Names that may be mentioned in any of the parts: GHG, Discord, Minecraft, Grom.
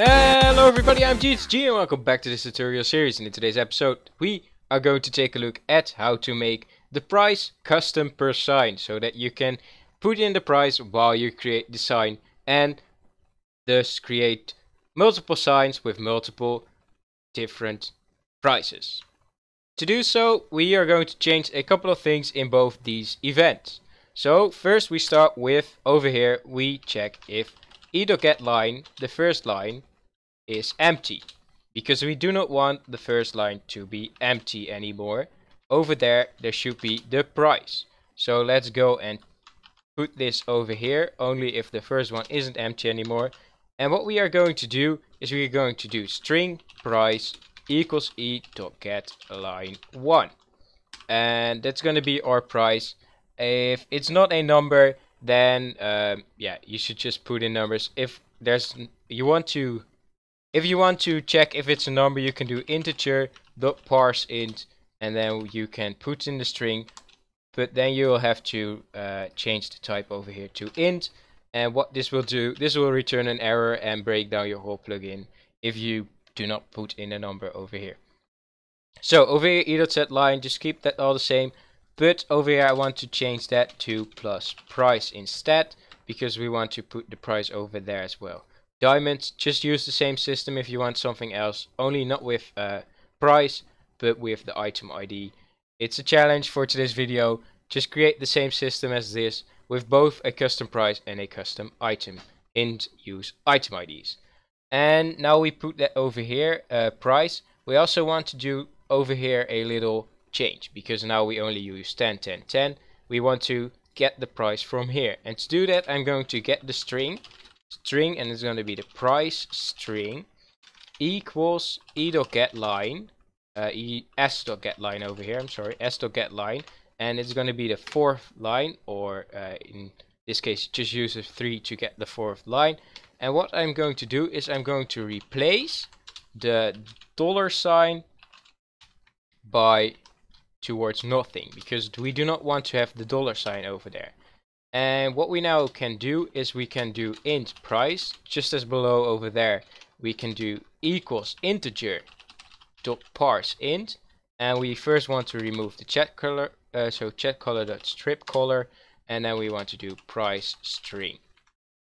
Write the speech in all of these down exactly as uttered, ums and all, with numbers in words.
Hello everybody, I'm G H G and welcome back to this tutorial series. And in today's episode we are going to take a look at how to make the price custom per sign, so that you can put in the price while you create the sign and thus create multiple signs with multiple different prices. To do so, we are going to change a couple of things in both these events. So first we start with, over here we check if getLine, the first line, is empty, because we do not want the first line to be empty anymore. Over there there should be the price. So let's go and put this over here only if the first one isn't empty anymore. And what we are going to do is we are going to do string price equals e dot get line one, and that's going to be our price. If it's not a number, then um, yeah, you should just put in numbers. If there's you want to, if you want to check if it's a number, you can do integer dot parse int, and then you can put in the string. But then you will have to uh, change the type over here to int. And what this will do, this will return an error and break down your whole plugin if you do not put in a number over here. So over here, e.setLine, just keep that all the same. But over here I want to change that to plus price instead, because we want to put the price over there as well. Diamonds, just use the same system if you want something else, only not with uh, price, but with the item I D. It's a challenge for today's video. Just create the same system as this with both a custom price and a custom item, and use item I Ds. And now we put that over here, uh, price. We also want to do over here a little change, because now we only use ten ten ten. We want to get the price from here, and to do that I'm going to get the string string and it's going to be the price string equals e.getLine, uh, e, s.getLine over here, I'm sorry, s.getLine, and it's going to be the fourth line, or uh, in this case just use a three to get the fourth line. And what I'm going to do is I'm going to replace the dollar sign by towards nothing, because we do not want to have the dollar sign over there. And what we now can do is we can do int price, just as below over there we can do equals integer dot parse int, and we first want to remove the chat color, uh, so chat color dot strip color, and then we want to do price string,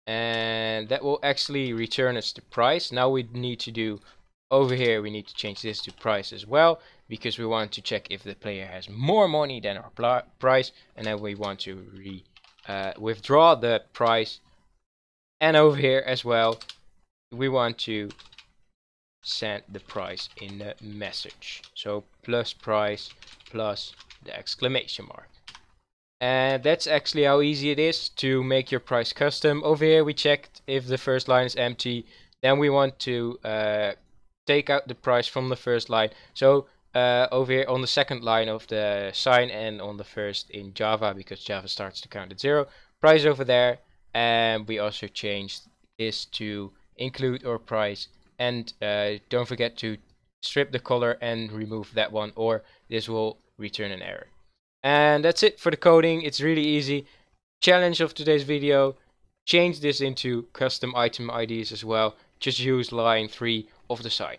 and that will actually return us the price. Now we need to do over here, we need to change this to price as well, because we want to check if the player has more money than our price, and then we want to re, uh, withdraw the price. And over here as well, we want to send the price in the message. So plus price plus the exclamation mark. And that's actually how easy it is to make your price custom. Over here we checked if the first line is empty, then we want to uh, take out the price from the first line. So Uh, over here on the second line of the sign and on the first in Java, because Java starts to count at zero, price over there. And we also changed this to include or price, and uh, don't forget to strip the color and remove that one, or this will return an error. And that's it for the coding. It's really easy. Challenge of today's video: change this into custom item I Ds as well. Just use line three of the sign.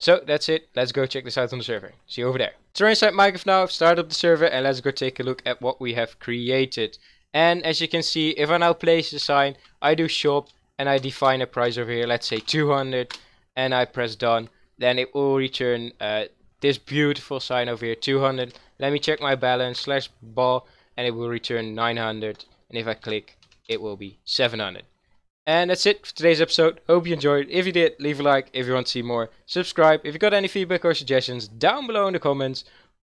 So that's it, let's go check this out on the server. See you over there. So we're inside Minecraft now, I've started up the server, and let's go take a look at what we have created. And as you can see, if I now place the sign, I do shop, and I define a price over here, let's say two hundred, and I press done, then it will return uh, this beautiful sign over here, two hundred. Let me check my balance, slash ball, and it will return nine hundred, and if I click, it will be seven hundred. And that's it for today's episode. Hope you enjoyed. If you did, leave a like. If you want to see more, subscribe. If you got any feedback or suggestions, down below in the comments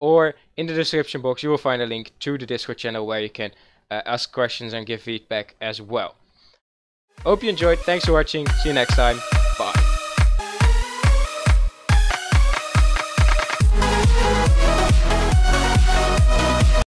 or in the description box, you will find a link to the Discord channel where you can uh, ask questions and give feedback as well. Hope you enjoyed. Thanks for watching. See you next time.